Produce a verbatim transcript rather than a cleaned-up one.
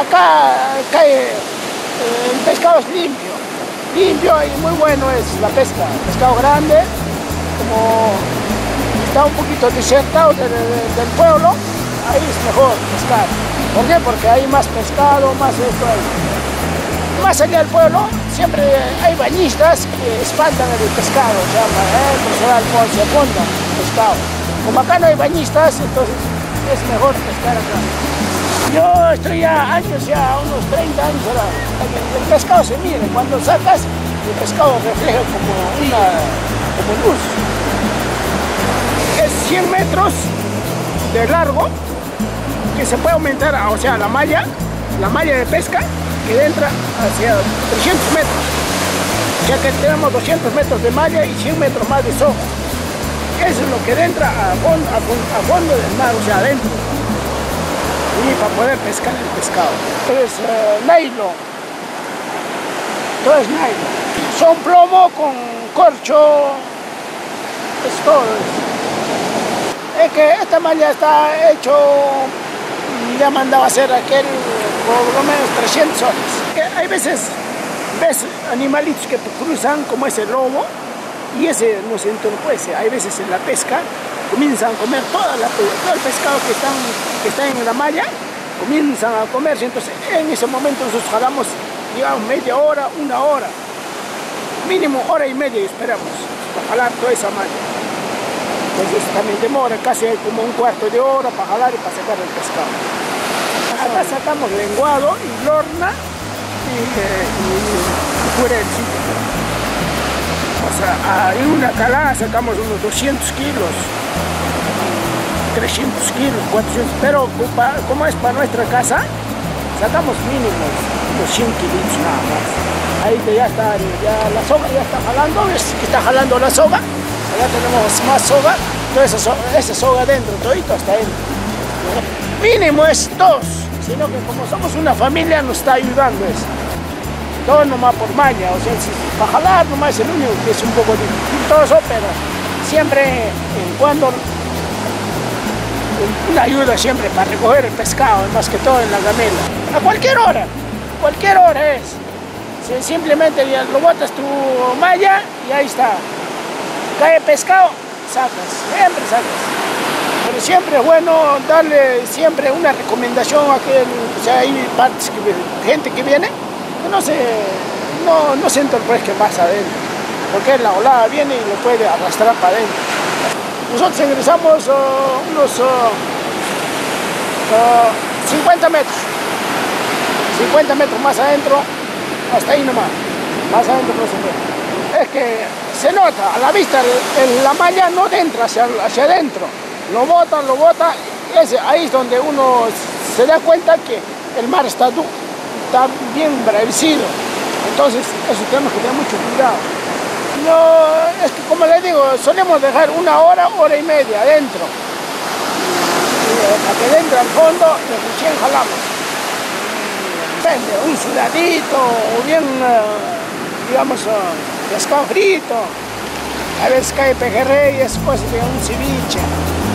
acá cae eh, pescado es limpio, limpio y muy bueno es la pesca. Pescado grande, como está un poquito desertado de, de, del pueblo, ahí es mejor pescar. ¿Por qué? Porque hay más pescado, más esto hay. Más allá del pueblo siempre hay bañistas que espantan el pescado, o sea, para, eh, pues, se apuntan el pescado. Como acá no hay bañistas, entonces es mejor pescar acá. Yo estoy ya años, ya unos treinta años ahora. El pescado se mide, cuando sacas, el pescado refleja como una como luz. Es cien metros de largo, que se puede aumentar, o sea, la malla, la malla de pesca, que entra hacia trescientos metros. Ya que tenemos doscientos metros de malla y cien metros más de soja. Eso es lo que entra a fondo, a fondo, a fondo del mar, o sea, adentro. Y para poder pescar el pescado. Es eh, nylon. Todo es nylon. Son plomo con corcho. Es todo eso. Es que esta malla está hecho, ya mandaba hacer aquel por lo menos trescientos soles. Que hay veces, ves animalitos que cruzan como ese lobo, y ese nos entorpece. Hay veces en la pesca comienzan a comer toda la, todo el pescado que están, que está en la malla, comienzan a comerse. Entonces en ese momento nosotros jalamos, digamos, media hora, una hora, mínimo hora y media esperamos para jalar toda esa malla. Entonces también demora casi como un cuarto de hora para jalar y para sacar el pescado. Acá sacamos lenguado y lorna y jurelcito. En una calada sacamos unos doscientos kilos, trescientos kilos, cuatrocientos, pero como es para nuestra casa, sacamos mínimos unos cien kilos nada más. Ahí que ya está, ya la soga ya está jalando, ves que está jalando la soga, allá tenemos más soga, toda esa soga, esa soga dentro, todito hasta adentro. Mínimo es dos, sino que como somos una familia nos está ayudando eso. Todo nomás por maña, o sea, si, para jalar nomás es el único que es un poco dificultoso, pero siempre en cuando una ayuda siempre para recoger el pescado, más que todo en la gamela. A cualquier hora, cualquier hora es. Si simplemente lo botas tu malla y ahí está. Cae pescado, sacas, siempre sacas. Pero siempre es bueno darle siempre una recomendación a que, o sea, hay partes que, gente que viene, no se, no, no se entorpezca más adentro, porque la olada viene y lo puede arrastrar para adentro. Nosotros ingresamos uh, unos uh, uh, cincuenta metros, cincuenta metros más adentro, hasta ahí nomás, más adentro no se puede. Es que se nota, a la vista, el, el, la malla no entra hacia, hacia adentro, lo bota, lo bota, y es, ahí es donde uno se da cuenta que el mar está duro. Está bien bravecido, entonces eso tenemos que tener mucho cuidado. No, es que como les digo, solemos dejar una hora, hora y media adentro. Para que dentro al fondo, nos recién jalamos. Depende, un sudadito, o bien, digamos, pescado frito. A veces cae pejerrey y es cosa de un ceviche.